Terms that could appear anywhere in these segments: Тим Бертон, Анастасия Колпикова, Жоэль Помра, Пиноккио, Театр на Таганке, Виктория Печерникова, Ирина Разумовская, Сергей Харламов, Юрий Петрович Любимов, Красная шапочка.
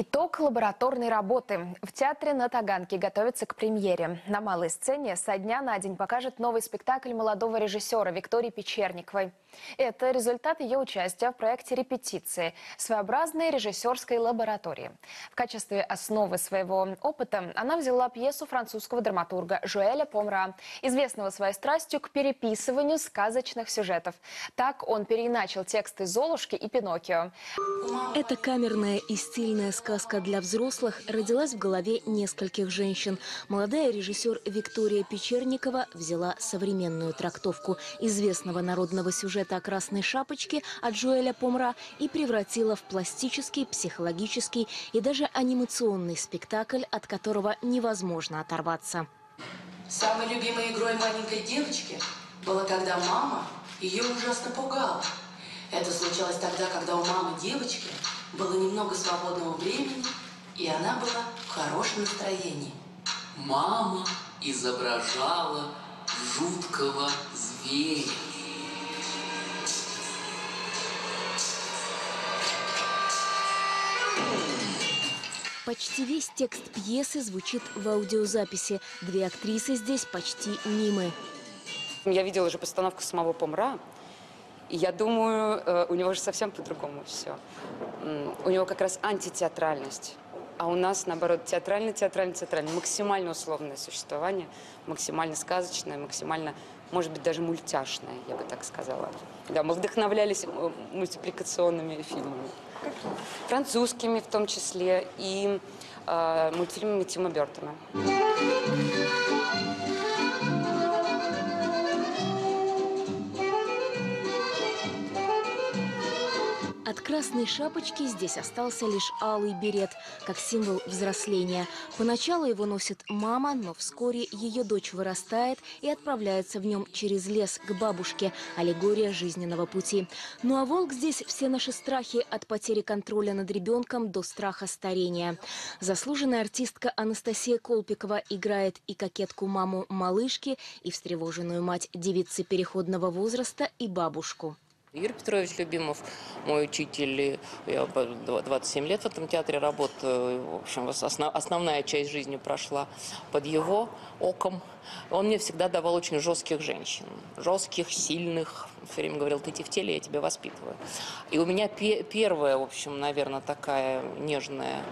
Итог лабораторной работы. В театре на Таганке готовится к премьере. На малой сцене со дня на день покажет новый спектакль молодого режиссера Виктории Печерниковой. Это результат ее участия в проекте «Репетиции» своеобразной режиссерской лаборатории. В качестве основы своего опыта она взяла пьесу французского драматурга Жоэля Помра, известного своей страстью к переписыванию сказочных сюжетов. Так он переиначил тексты «Золушки» и «Пиноккио». Эта камерная и стильная сказка для взрослых родилась в голове нескольких женщин. Молодая режиссер Виктория Печерникова взяла современную трактовку известного народного сюжета о Красной Шапочке от Жоэля Помра и превратила в пластический, психологический и даже анимационный спектакль, от которого невозможно оторваться. Самой любимой игрой маленькой девочки было, когда мама ее ужасно пугала. Это случалось тогда, когда у мамы девочки было немного свободного времени, и она была в хорошем настроении. Мама изображала жуткого зверя. Почти весь текст пьесы звучит в аудиозаписи. Две актрисы здесь почти мимы. Я видела уже постановку самого Помра. И я думаю, у него же совсем по-другому все. У него как раз антитеатральность. А у нас, наоборот, театрально. Максимально условное существование, максимально сказочное, максимально, может быть, даже мультяшное, я бы так сказала. Да, мы вдохновлялись мультипликационными фильмами. Французскими в том числе и мультфильмами Тима Бертона. От Красной Шапочки здесь остался лишь алый берет, как символ взросления. Поначалу его носит мама, но вскоре ее дочь вырастает и отправляется в нем через лес к бабушке. Аллегория жизненного пути. Ну а волк здесь — все наши страхи, от потери контроля над ребенком до страха старения. Заслуженная артистка Анастасия Колпикова играет и кокетку-маму малышки, и встревоженную мать девицы переходного возраста, и бабушку. Юрий Петрович Любимов, мой учитель, я 27 лет в этом театре работаю, в общем, основная часть жизни прошла под его оком. Он мне всегда давал очень жестких женщин, жестких, сильных. Все время говорил: ты иди в теле, я тебя воспитываю. И у меня первая, в общем, наверное, такая нежная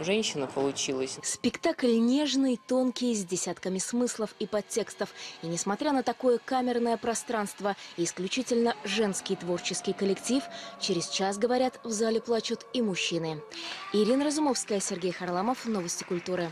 женщина получилась. Спектакль нежный, тонкий, с десятками смыслов и подтекстов. И несмотря на такое камерное пространство и исключительно женский творческий коллектив, через час, говорят, в зале плачут и мужчины. Ирина Разумовская, Сергей Харламов, Новости культуры.